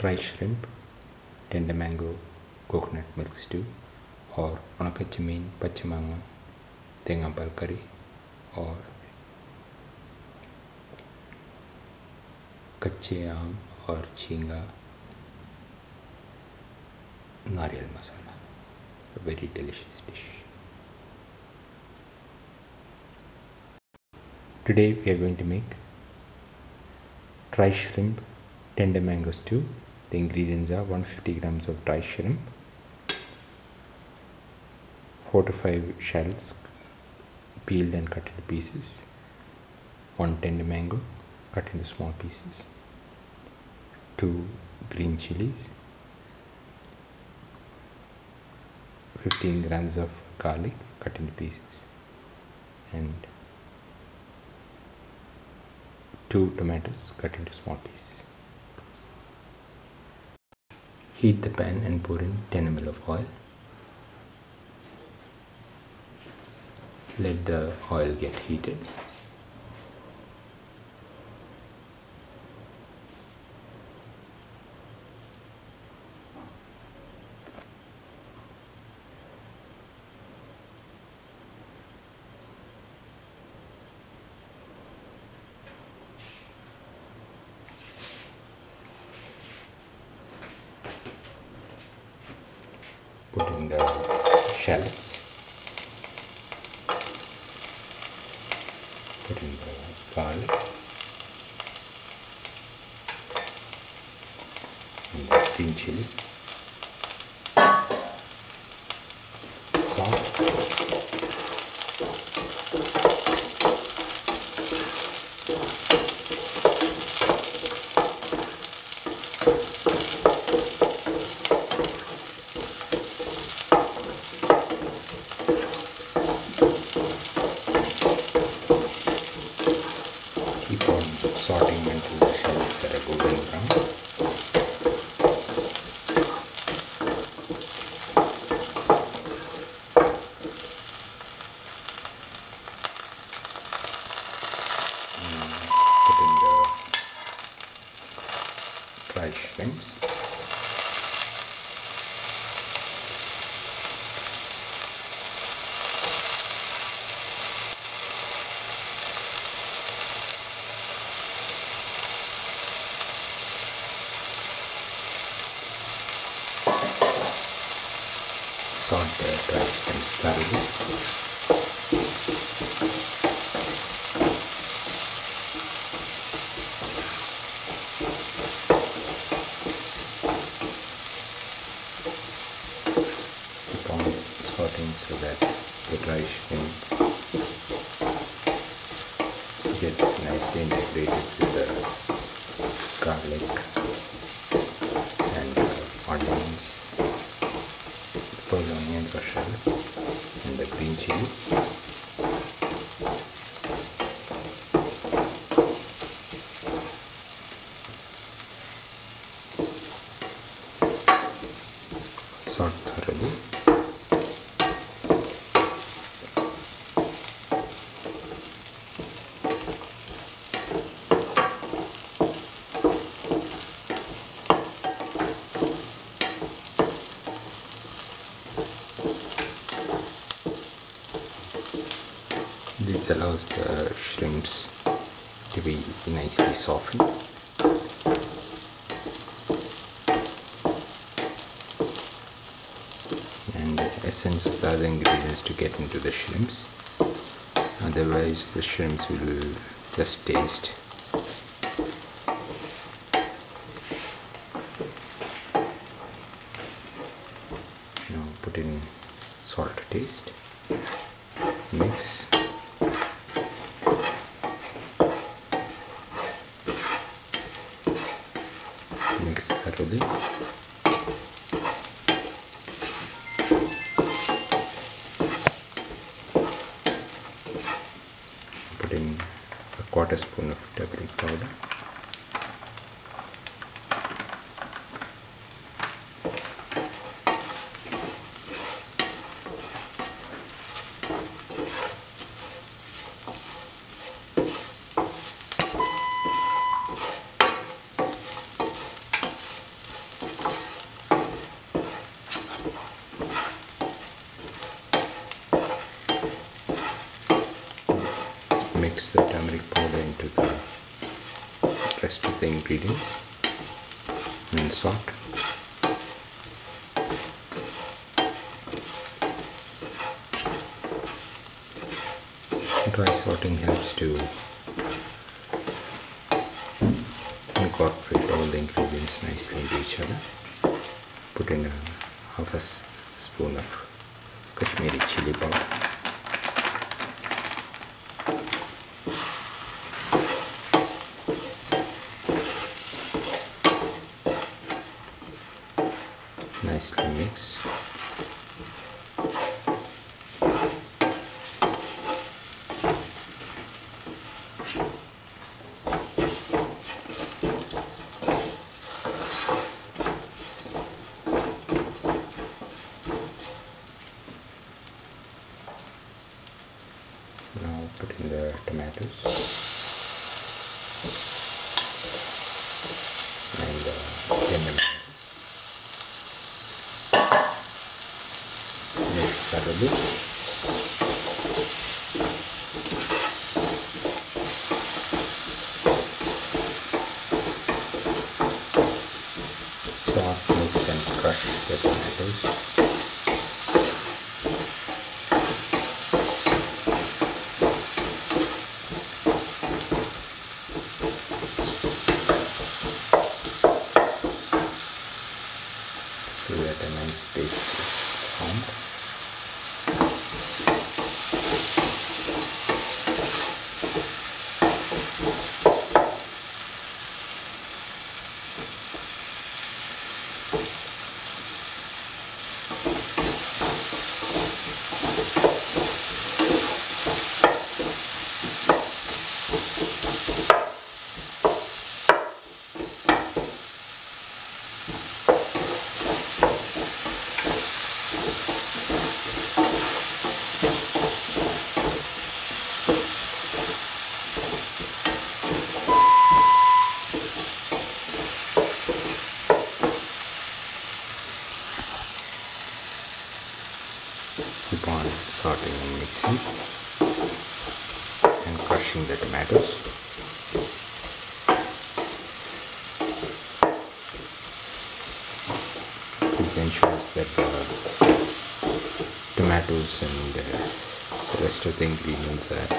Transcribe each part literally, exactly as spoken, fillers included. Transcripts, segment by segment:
dry shrimp, tender mango, coconut milk stew, or Unakka Chemmeen Pachcha Manga Thenga Pal curry, or Kachche Aam और Cheenga Nariyal Masala, a very delicious dish. Today we are going to make dry shrimp tender mango stew. The ingredients are one hundred fifty grams of dry shrimp, four to five shells peeled and cut into pieces, one tender mango cut into small pieces, two green chilies, fifteen grams of garlic cut into pieces, and two tomatoes cut into small pieces. Heat the pan and pour in ten milliliters of oil. Let the oil get heated. Put in the shallots, put in the garlic and the green chili, salt, sorting into the shells that are golden brown. Put in the dry shrimps. Salt the dry shrimps thoroughly. Keep on sorting so that the dry shrimp gets nicely integrated with the garlic and onions. The onions or shallots and the green chili. Salt thoroughly. This allows the shrimps to be nicely softened. And the essence of the other ingredients to get into the shrimps. Otherwise the shrimps will just taste. Now put in salt to taste. Mix. Mix thoroughly. Put in a quarter spoon of turmeric powder. mix the turmeric powder into the rest of the ingredients and salt. Dry sorting helps to incorporate all the ingredients nicely into each other. Put in a half a spoon of Kashmiri chilli powder. Nicely mix. Now put in the tomatoes and the lemon. Mix thoroughly. Salt, mix and crush the tomatoes. So that a nice paste is formed. Keep on sorting and mixing and crushing the tomatoes. This ensures that the tomatoes and the rest of the ingredients are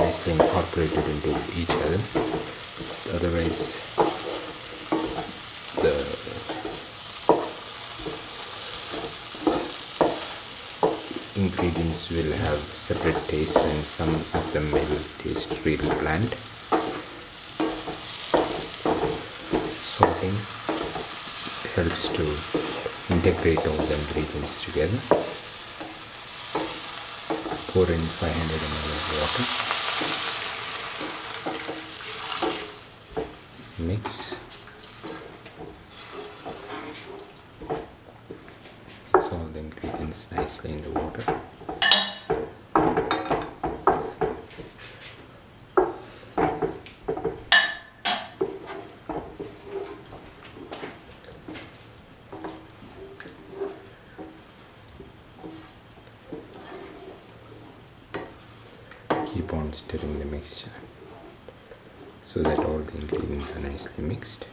nicely incorporated into each other. Otherwise, ingredients will have separate tastes and some of them will taste really bland. Salting helps to integrate all the ingredients together. Pour in five hundred milliliters of water. Mix. All the ingredients nicely in the water. Keep on stirring the mixture so that all the ingredients are nicely mixed.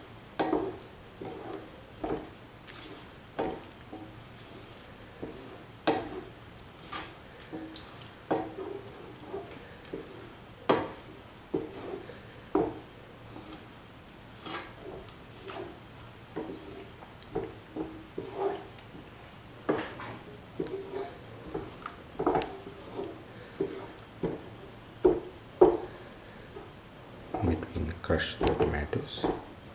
Crush the tomatoes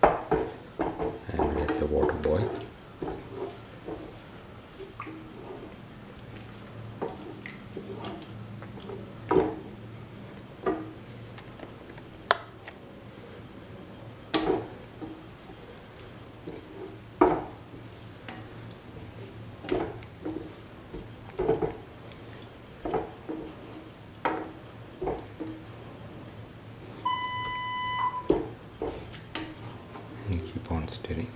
and let the water boil. And keep on stirring.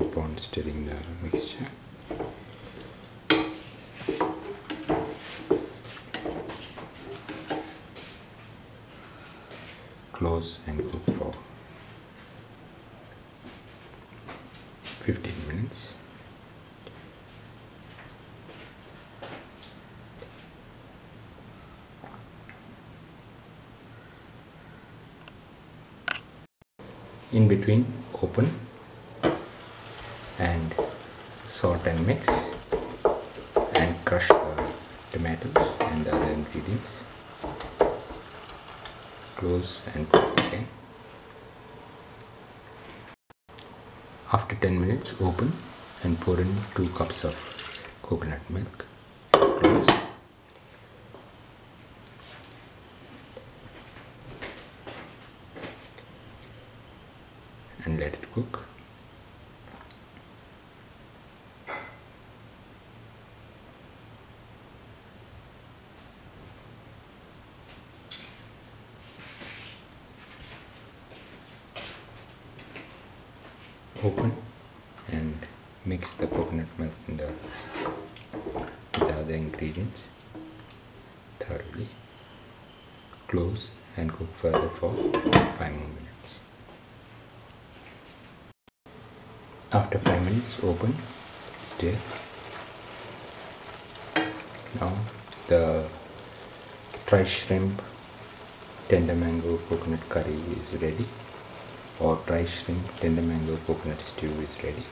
keep on stirring the mixture. Close and cook for fifteen minutes. In between, open and salt and mix and crush the tomatoes and the other ingredients. Close and cook again. After ten minutes, open and pour in two cups of coconut milk. Close. And let it cook. Open and mix the coconut milk in the, with the other ingredients thoroughly. Close and cook further for five more minutes. After five minutes, open, stir. Now the dry shrimp tender mango coconut curry is ready, or dry shrimp tender mango coconut stew is ready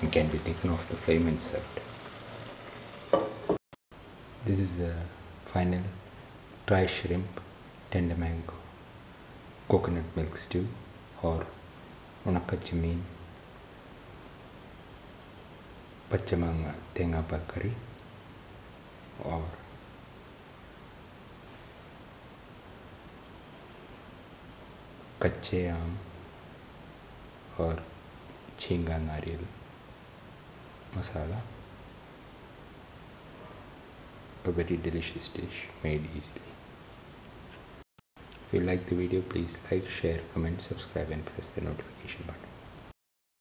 and can be taken off the flame and served. This is the final dry shrimp tender mango coconut milk stew, or Unakka Chemmeen Pachcha Manga Thenga Pal curry, or Kachche Aam और छींगा नारियल मसाला, a very delicious dish made easily. If you like the video, please like, share, comment, subscribe and press the notification button.